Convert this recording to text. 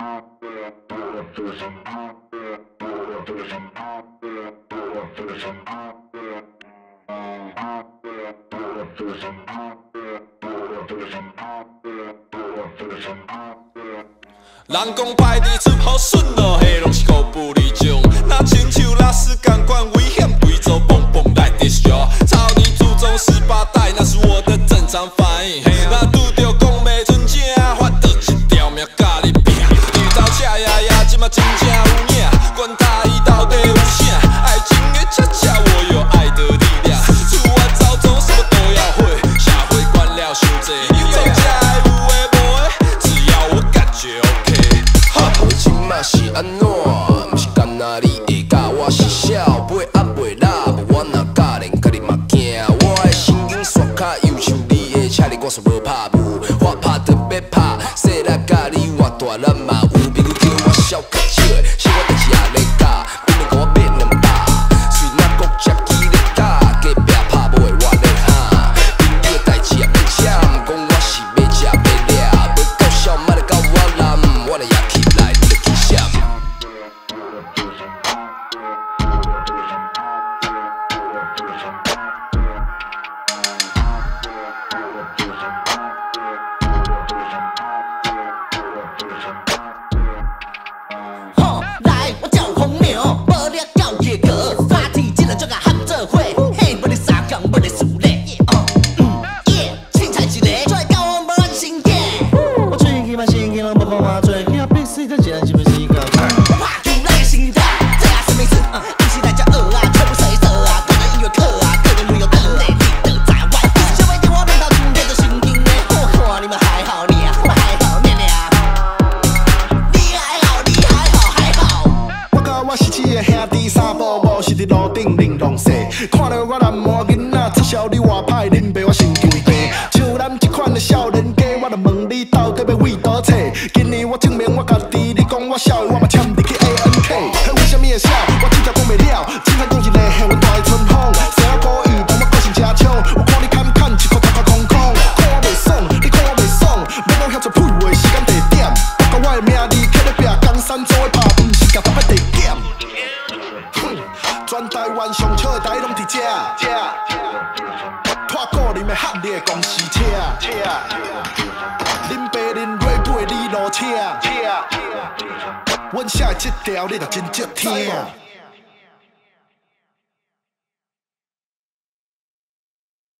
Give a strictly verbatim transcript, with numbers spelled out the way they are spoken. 人讲排地出好顺咯，迄拢是高不离种。若亲像拉斯钢管危险，贵州蹦蹦来得少。操你祖宗十八代，那是我的正常反应。那拄着讲袂准正，我倒一条命甲你拼。日头赤呀呀，即马真正有影，管他伊到底有啥，爱情的恰恰我有爱的力量。出外走总什么都要会，社会观了伤济。 是安怎？毋是干那你会教我是少，袂啊袂啦，无我若教练，家己嘛惊。我的神经刷卡优秀，你的车哩我煞无拍雾，我拍特别拍，细来教你活大咱嘛有，别叫我笑较少，是我代志也袂教，变来甲我变两百，虽然国家机咧教，隔壁拍袂我咧哈，朋友代志也袂请，讲我是要吃要了，要搞笑莫来搞我啦，我来也。 阮写这条你着真少听。